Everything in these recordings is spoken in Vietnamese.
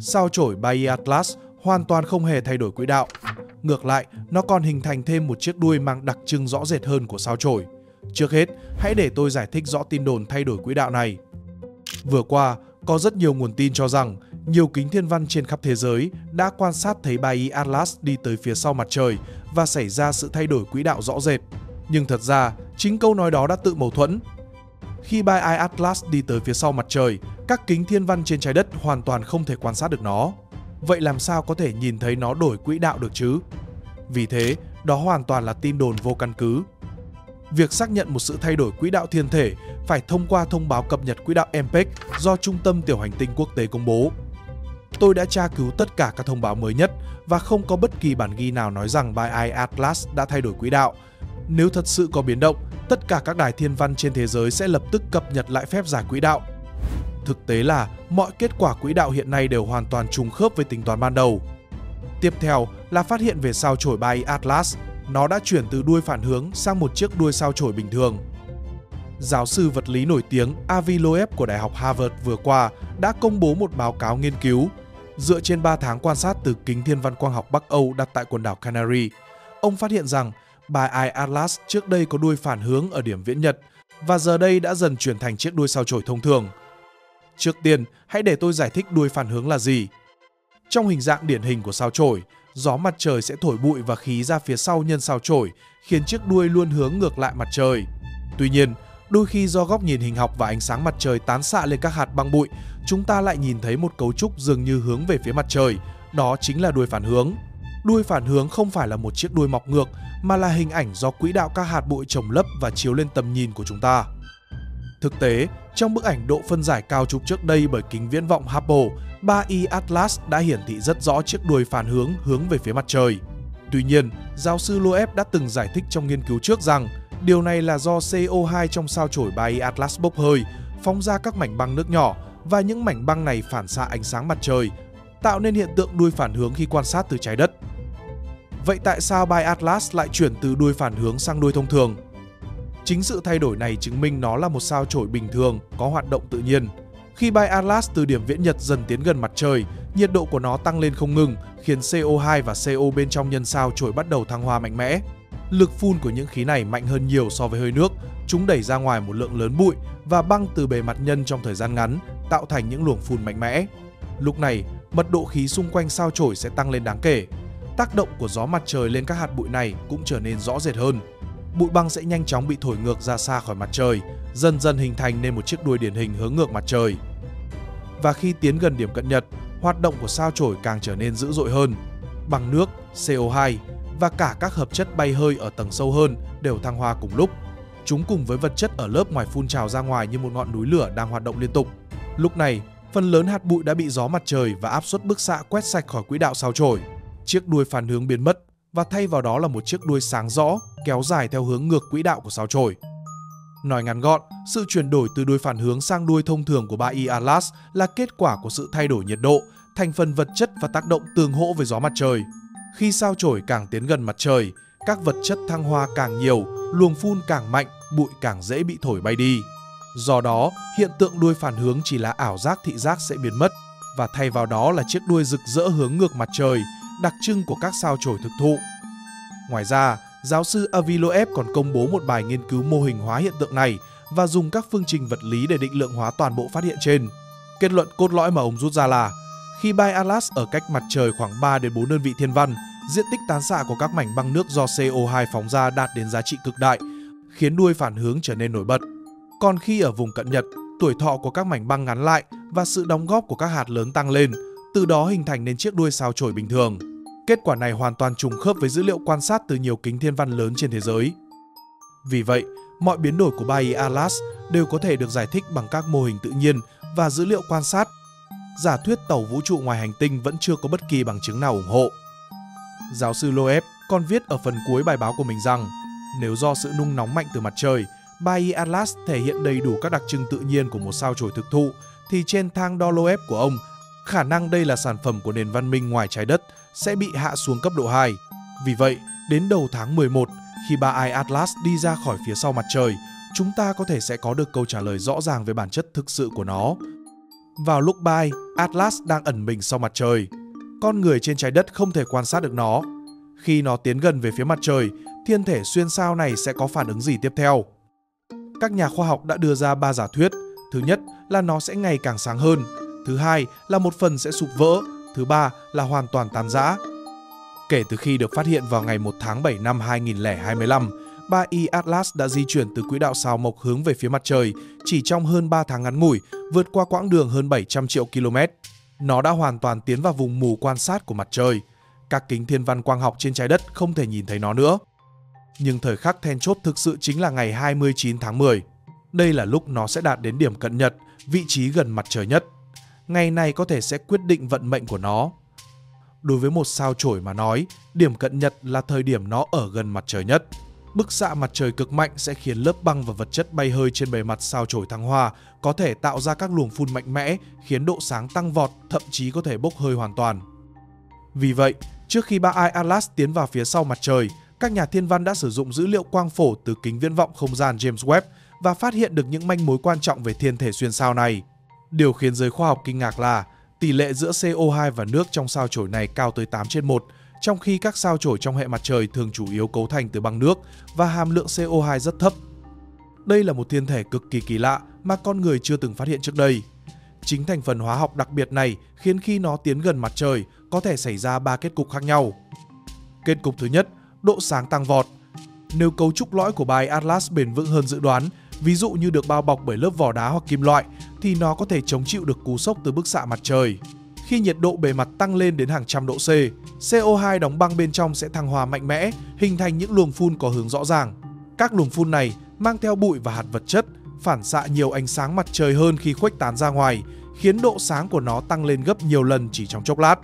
Sao chổi Bay Atlas hoàn toàn không hề thay đổi quỹ đạo. Ngược lại, nó còn hình thành thêm một chiếc đuôi mang đặc trưng rõ rệt hơn của sao chổi. Trước hết, hãy để tôi giải thích rõ tin đồn thay đổi quỹ đạo này. Vừa qua, có rất nhiều nguồn tin cho rằng nhiều kính thiên văn trên khắp thế giới đã quan sát thấy Bay Atlas đi tới phía sau mặt trời và xảy ra sự thay đổi quỹ đạo rõ rệt. Nhưng thật ra, chính câu nói đó đã tự mâu thuẫn. Khi Bay Atlas đi tới phía sau mặt trời, các kính thiên văn trên trái đất hoàn toàn không thể quan sát được nó. Vậy làm sao có thể nhìn thấy nó đổi quỹ đạo được chứ? Vì thế, đó hoàn toàn là tin đồn vô căn cứ. Việc xác nhận một sự thay đổi quỹ đạo thiên thể phải thông qua thông báo cập nhật quỹ đạo MPEG do Trung tâm Tiểu hành tinh Quốc tế công bố. Tôi đã tra cứu tất cả các thông báo mới nhất và không có bất kỳ bản ghi nào nói rằng Bay Atlas đã thay đổi quỹ đạo. Nếu thật sự có biến động, tất cả các đài thiên văn trên thế giới sẽ lập tức cập nhật lại phép giải quỹ đạo. Thực tế là mọi kết quả quỹ đạo hiện nay đều hoàn toàn trùng khớp với tính toán ban đầu. Tiếp theo là phát hiện về sao chổi Bay Atlas. Nó đã chuyển từ đuôi phản hướng sang một chiếc đuôi sao chổi bình thường. Giáo sư vật lý nổi tiếng Avi Loeb của Đại học Harvard vừa qua đã công bố một báo cáo nghiên cứu dựa trên 3 tháng quan sát từ kính thiên văn quang học Bắc Âu đặt tại quần đảo Canary. Ông phát hiện rằng Bay Atlas trước đây có đuôi phản hướng ở điểm viễn nhật và giờ đây đã dần chuyển thành chiếc đuôi sao chổi thông thường. Trước tiên, hãy để tôi giải thích đuôi phản hướng là gì. Trong hình dạng điển hình của sao chổi, gió mặt trời sẽ thổi bụi và khí ra phía sau nhân sao chổi, khiến chiếc đuôi luôn hướng ngược lại mặt trời. Tuy nhiên, đôi khi do góc nhìn hình học và ánh sáng mặt trời tán xạ lên các hạt băng bụi, chúng ta lại nhìn thấy một cấu trúc dường như hướng về phía mặt trời, đó chính là đuôi phản hướng. Đuôi phản hướng không phải là một chiếc đuôi mọc ngược, mà là hình ảnh do quỹ đạo các hạt bụi chồng lấp và chiếu lên tầm nhìn của chúng ta. Thực tế, trong bức ảnh độ phân giải cao chụp trước đây bởi kính viễn vọng Hubble, Bay Atlas đã hiển thị rất rõ chiếc đuôi phản hướng về phía mặt trời. Tuy nhiên, giáo sư Loeb đã từng giải thích trong nghiên cứu trước rằng điều này là do CO2 trong sao chổi Bay Atlas bốc hơi, phóng ra các mảnh băng nước nhỏ và những mảnh băng này phản xạ ánh sáng mặt trời, tạo nên hiện tượng đuôi phản hướng khi quan sát từ trái đất. Vậy tại sao Bay Atlas lại chuyển từ đuôi phản hướng sang đuôi thông thường? Chính sự thay đổi này chứng minh nó là một sao chổi bình thường, có hoạt động tự nhiên. Khi Bay Atlas từ điểm viễn nhật dần tiến gần mặt trời, nhiệt độ của nó tăng lên không ngừng, khiến CO2 và CO bên trong nhân sao chổi bắt đầu thăng hoa mạnh mẽ. Lực phun của những khí này mạnh hơn nhiều so với hơi nước, chúng đẩy ra ngoài một lượng lớn bụi và băng từ bề mặt nhân trong thời gian ngắn, tạo thành những luồng phun mạnh mẽ. Lúc này, mật độ khí xung quanh sao chổi sẽ tăng lên đáng kể. Tác động của gió mặt trời lên các hạt bụi này cũng trở nên rõ rệt hơn. Bụi băng sẽ nhanh chóng bị thổi ngược ra xa khỏi mặt trời, dần dần hình thành nên một chiếc đuôi điển hình hướng ngược mặt trời. Và khi tiến gần điểm cận nhật, hoạt động của sao chổi càng trở nên dữ dội hơn. Bằng nước, CO2 và cả các hợp chất bay hơi ở tầng sâu hơn đều thăng hoa cùng lúc. Chúng cùng với vật chất ở lớp ngoài phun trào ra ngoài như một ngọn núi lửa đang hoạt động liên tục. Lúc này, phần lớn hạt bụi đã bị gió mặt trời và áp suất bức xạ quét sạch khỏi quỹ đạo sao chổi. Chiếc đuôi phản hướng biến mất và thay vào đó là một chiếc đuôi sáng rõ, kéo dài theo hướng ngược quỹ đạo của sao chổi. Nói ngắn gọn, sự chuyển đổi từ đuôi phản hướng sang đuôi thông thường của Bay Atlas là kết quả của sự thay đổi nhiệt độ, thành phần vật chất và tác động tương hỗ với gió mặt trời. Khi sao chổi càng tiến gần mặt trời, các vật chất thăng hoa càng nhiều, luồng phun càng mạnh, bụi càng dễ bị thổi bay đi. Do đó, hiện tượng đuôi phản hướng chỉ là ảo giác thị giác sẽ biến mất, và thay vào đó là chiếc đuôi rực rỡ hướng ngược mặt trời, đặc trưng của các sao chổi thực thụ. Ngoài ra, giáo sư Avi Loeb còn công bố một bài nghiên cứu mô hình hóa hiện tượng này và dùng các phương trình vật lý để định lượng hóa toàn bộ phát hiện trên. Kết luận cốt lõi mà ông rút ra là khi Bay Atlas ở cách mặt trời khoảng 3 đến 4 đơn vị thiên văn, diện tích tán xạ của các mảnh băng nước do CO2 phóng ra đạt đến giá trị cực đại, khiến đuôi phản hướng trở nên nổi bật. Còn khi ở vùng cận nhật, tuổi thọ của các mảnh băng ngắn lại và sự đóng góp của các hạt lớn tăng lên, từ đó hình thành nên chiếc đuôi sao chổi bình thường. Kết quả này hoàn toàn trùng khớp với dữ liệu quan sát từ nhiều kính thiên văn lớn trên thế giới. Vì vậy, mọi biến đổi của Bay Atlas đều có thể được giải thích bằng các mô hình tự nhiên và dữ liệu quan sát. Giả thuyết tàu vũ trụ ngoài hành tinh vẫn chưa có bất kỳ bằng chứng nào ủng hộ. Giáo sư Loeb còn viết ở phần cuối bài báo của mình rằng nếu do sự nung nóng mạnh từ mặt trời, Bay Atlas thể hiện đầy đủ các đặc trưng tự nhiên của một sao chổi thực thụ, thì trên thang đo Loeb của ông, khả năng đây là sản phẩm của nền văn minh ngoài trái đất sẽ bị hạ xuống cấp độ 2. Vì vậy, đến đầu tháng 11, khi Bay Atlas đi ra khỏi phía sau mặt trời, chúng ta có thể sẽ có được câu trả lời rõ ràng về bản chất thực sự của nó. Vào lúc bay, Atlas đang ẩn mình sau mặt trời. Con người trên trái đất không thể quan sát được nó. Khi nó tiến gần về phía mặt trời, thiên thể xuyên sao này sẽ có phản ứng gì tiếp theo? Các nhà khoa học đã đưa ra 3 giả thuyết. Thứ nhất là nó sẽ ngày càng sáng hơn. Thứ hai là một phần sẽ sụp vỡ. Thứ ba là hoàn toàn tan rã. Kể từ khi được phát hiện vào ngày 1 tháng 7 năm 2025, 3E Atlas đã di chuyển từ quỹ đạo sao Mộc hướng về phía mặt trời chỉ trong hơn 3 tháng ngắn ngủi, vượt qua quãng đường hơn 700 triệu km. Nó đã hoàn toàn tiến vào vùng mù quan sát của mặt trời. Các kính thiên văn quang học trên trái đất không thể nhìn thấy nó nữa. Nhưng thời khắc then chốt thực sự chính là ngày 29 tháng 10. Đây là lúc nó sẽ đạt đến điểm cận nhật, vị trí gần mặt trời nhất. Ngày này có thể sẽ quyết định vận mệnh của nó. Đối với một sao chổi mà nói, điểm cận nhật là thời điểm nó ở gần mặt trời nhất. Bức xạ mặt trời cực mạnh sẽ khiến lớp băng và vật chất bay hơi trên bề mặt sao chổi thăng hoa, có thể tạo ra các luồng phun mạnh mẽ, khiến độ sáng tăng vọt, thậm chí có thể bốc hơi hoàn toàn. Vì vậy, trước khi 3i Atlas tiến vào phía sau mặt trời, các nhà thiên văn đã sử dụng dữ liệu quang phổ từ kính viễn vọng không gian James Webb và phát hiện được những manh mối quan trọng về thiên thể xuyên sao này. Điều khiến giới khoa học kinh ngạc là tỷ lệ giữa CO2 và nước trong sao chổi này cao tới 8/1, trong khi các sao chổi trong hệ mặt trời thường chủ yếu cấu thành từ băng nước và hàm lượng CO2 rất thấp. Đây là một thiên thể cực kỳ kỳ lạ mà con người chưa từng phát hiện trước đây. Chính thành phần hóa học đặc biệt này khiến khi nó tiến gần mặt trời có thể xảy ra 3 kết cục khác nhau. Kết cục thứ nhất, độ sáng tăng vọt. Nếu cấu trúc lõi của bài Atlas bền vững hơn dự đoán, ví dụ như được bao bọc bởi lớp vỏ đá hoặc kim loại, thì nó có thể chống chịu được cú sốc từ bức xạ mặt trời. Khi nhiệt độ bề mặt tăng lên đến hàng trăm độ C, CO2 đóng băng bên trong sẽ thăng hoa mạnh mẽ, hình thành những luồng phun có hướng rõ ràng. Các luồng phun này mang theo bụi và hạt vật chất, phản xạ nhiều ánh sáng mặt trời hơn khi khuếch tán ra ngoài, khiến độ sáng của nó tăng lên gấp nhiều lần chỉ trong chốc lát.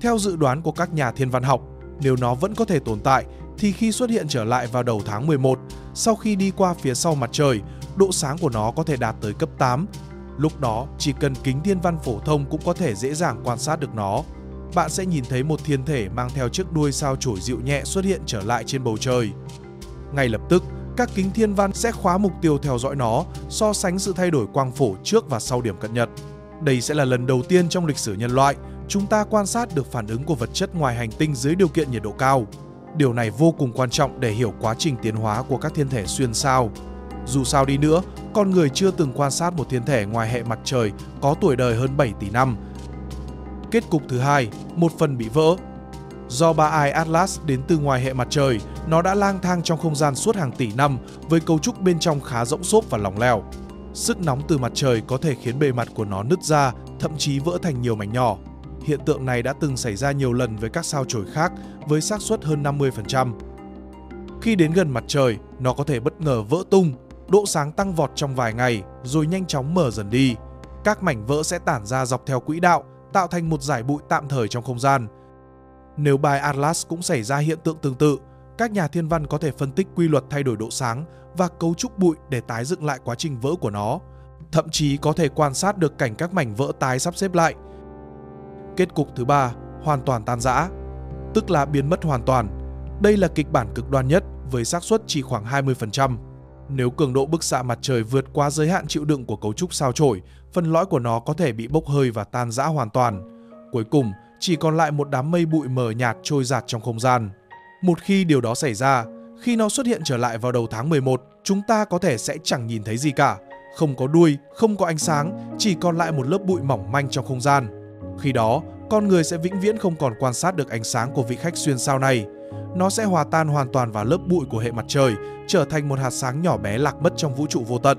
Theo dự đoán của các nhà thiên văn học, nếu nó vẫn có thể tồn tại, thì khi xuất hiện trở lại vào đầu tháng 11, sau khi đi qua phía sau mặt trời, độ sáng của nó có thể đạt tới cấp 8. Lúc đó, chỉ cần kính thiên văn phổ thông cũng có thể dễ dàng quan sát được nó. Bạn sẽ nhìn thấy một thiên thể mang theo chiếc đuôi sao chổi dịu nhẹ xuất hiện trở lại trên bầu trời. Ngay lập tức, các kính thiên văn sẽ khóa mục tiêu theo dõi nó, so sánh sự thay đổi quang phổ trước và sau điểm cận nhật. Đây sẽ là lần đầu tiên trong lịch sử nhân loại, chúng ta quan sát được phản ứng của vật chất ngoài hành tinh dưới điều kiện nhiệt độ cao. Điều này vô cùng quan trọng để hiểu quá trình tiến hóa của các thiên thể xuyên sao. Dù sao đi nữa, con người chưa từng quan sát một thiên thể ngoài hệ mặt trời có tuổi đời hơn 7 tỷ năm. Kết cục thứ hai, một phần bị vỡ. Do 3i Atlas đến từ ngoài hệ mặt trời, nó đã lang thang trong không gian suốt hàng tỷ năm với cấu trúc bên trong khá rỗng xốp và lỏng lẻo. Sức nóng từ mặt trời có thể khiến bề mặt của nó nứt ra, thậm chí vỡ thành nhiều mảnh nhỏ. Hiện tượng này đã từng xảy ra nhiều lần với các sao chổi khác với xác suất hơn 50%. Khi đến gần mặt trời, nó có thể bất ngờ vỡ tung, độ sáng tăng vọt trong vài ngày rồi nhanh chóng mờ dần đi. Các mảnh vỡ sẽ tản ra dọc theo quỹ đạo, tạo thành một dải bụi tạm thời trong không gian. Nếu bài Atlas cũng xảy ra hiện tượng tương tự, các nhà thiên văn có thể phân tích quy luật thay đổi độ sáng và cấu trúc bụi để tái dựng lại quá trình vỡ của nó. Thậm chí có thể quan sát được cảnh các mảnh vỡ tái sắp xếp lại. Kết cục thứ ba, hoàn toàn tan rã, tức là biến mất hoàn toàn. Đây là kịch bản cực đoan nhất với xác suất chỉ khoảng 20%. Nếu cường độ bức xạ mặt trời vượt quá giới hạn chịu đựng của cấu trúc sao chổi, phần lõi của nó có thể bị bốc hơi và tan rã hoàn toàn. Cuối cùng, chỉ còn lại một đám mây bụi mờ nhạt trôi dạt trong không gian. Một khi điều đó xảy ra, khi nó xuất hiện trở lại vào đầu tháng 11, chúng ta có thể sẽ chẳng nhìn thấy gì cả. Không có đuôi, không có ánh sáng, chỉ còn lại một lớp bụi mỏng manh trong không gian. Khi đó, con người sẽ vĩnh viễn không còn quan sát được ánh sáng của vị khách xuyên sao này. Nó sẽ hòa tan hoàn toàn vào lớp bụi của hệ mặt trời, trở thành một hạt sáng nhỏ bé lạc mất trong vũ trụ vô tận.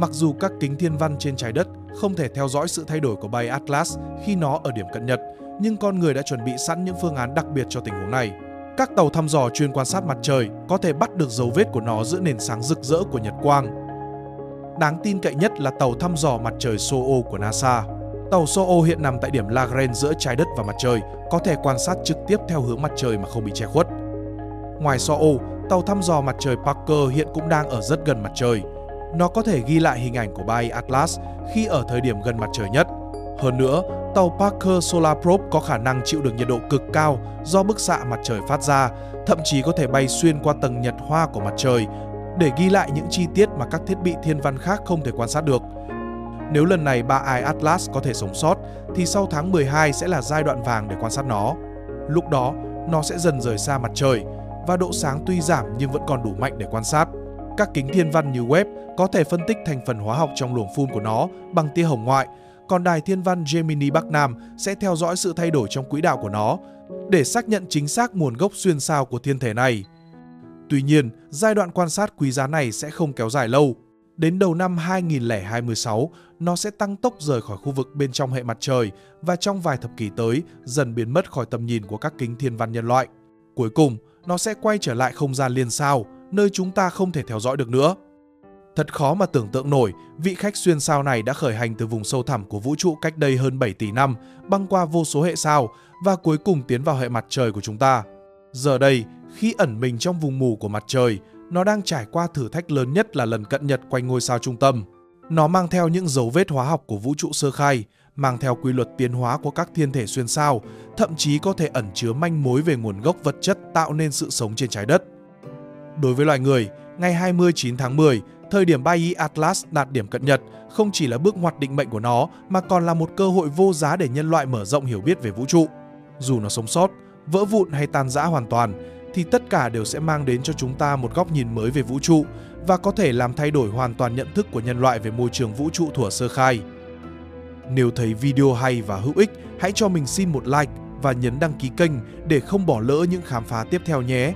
Mặc dù các kính thiên văn trên trái đất không thể theo dõi sự thay đổi của bay Atlas khi nó ở điểm cận nhật, nhưng con người đã chuẩn bị sẵn những phương án đặc biệt cho tình huống này. Các tàu thăm dò chuyên quan sát mặt trời có thể bắt được dấu vết của nó giữa nền sáng rực rỡ của nhật quang. Đáng tin cậy nhất là tàu thăm dò mặt trời SOHO của NASA. Tàu SOHO hiện nằm tại điểm Lagrange giữa trái đất và mặt trời, có thể quan sát trực tiếp theo hướng mặt trời mà không bị che khuất. Ngoài SOHO, tàu thăm dò mặt trời Parker hiện cũng đang ở rất gần mặt trời. Nó có thể ghi lại hình ảnh của 3i Atlas khi ở thời điểm gần mặt trời nhất. Hơn nữa, tàu Parker Solar Probe có khả năng chịu được nhiệt độ cực cao do bức xạ mặt trời phát ra, thậm chí có thể bay xuyên qua tầng nhật hoa của mặt trời để ghi lại những chi tiết mà các thiết bị thiên văn khác không thể quan sát được. Nếu lần này 3 Eye Atlas có thể sống sót, thì sau tháng 12 sẽ là giai đoạn vàng để quan sát nó. Lúc đó, nó sẽ dần rời xa mặt trời, và độ sáng tuy giảm nhưng vẫn còn đủ mạnh để quan sát. Các kính thiên văn như Webb có thể phân tích thành phần hóa học trong luồng phun của nó bằng tia hồng ngoại, còn đài thiên văn Gemini Bắc Nam sẽ theo dõi sự thay đổi trong quỹ đạo của nó để xác nhận chính xác nguồn gốc xuyên sao của thiên thể này. Tuy nhiên, giai đoạn quan sát quý giá này sẽ không kéo dài lâu. Đến đầu năm 2026, nó sẽ tăng tốc rời khỏi khu vực bên trong hệ mặt trời và trong vài thập kỷ tới dần biến mất khỏi tầm nhìn của các kính thiên văn nhân loại. Cuối cùng, nó sẽ quay trở lại không gian liên sao, nơi chúng ta không thể theo dõi được nữa. Thật khó mà tưởng tượng nổi, vị khách xuyên sao này đã khởi hành từ vùng sâu thẳm của vũ trụ cách đây hơn 7 tỷ năm, băng qua vô số hệ sao và cuối cùng tiến vào hệ mặt trời của chúng ta. Giờ đây, khi ẩn mình trong vùng mù của mặt trời, nó đang trải qua thử thách lớn nhất là lần cận nhật quanh ngôi sao trung tâm. Nó mang theo những dấu vết hóa học của vũ trụ sơ khai, mang theo quy luật tiến hóa của các thiên thể xuyên sao, thậm chí có thể ẩn chứa manh mối về nguồn gốc vật chất tạo nên sự sống trên trái đất. Đối với loài người, ngày 29 tháng 10, thời điểm 3i Atlas đạt điểm cận nhật không chỉ là bước hoạch định mệnh của nó mà còn là một cơ hội vô giá để nhân loại mở rộng hiểu biết về vũ trụ. Dù nó sống sót, vỡ vụn hay tan rã hoàn toàn, thì tất cả đều sẽ mang đến cho chúng ta một góc nhìn mới về vũ trụ và có thể làm thay đổi hoàn toàn nhận thức của nhân loại về môi trường vũ trụ thuở sơ khai. Nếu thấy video hay và hữu ích, hãy cho mình xin một like và nhấn đăng ký kênh để không bỏ lỡ những khám phá tiếp theo nhé!